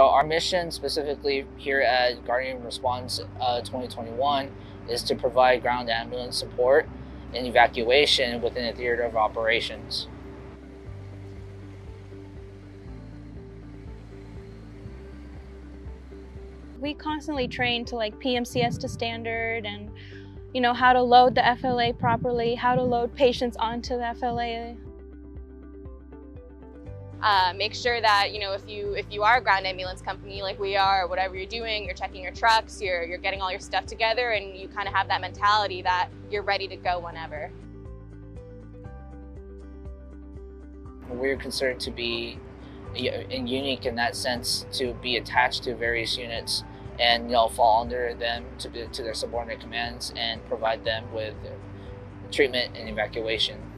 So our mission specifically here at Guardian Response 2021 is to provide ground ambulance support and evacuation within the theater of operations. We constantly train to like PMCS to standard and, you know, how to load the FLA properly, how to load patients onto the FLA. Make sure that, you know, if you are a ground ambulance company like we are, whatever you're doing, you're checking your trucks, you're getting all your stuff together, and you kind of have that mentality that you're ready to go whenever. We're considered to be unique in that sense, to be attached to various units and, you know, fall under them to their subordinate commands and provide them with treatment and evacuation.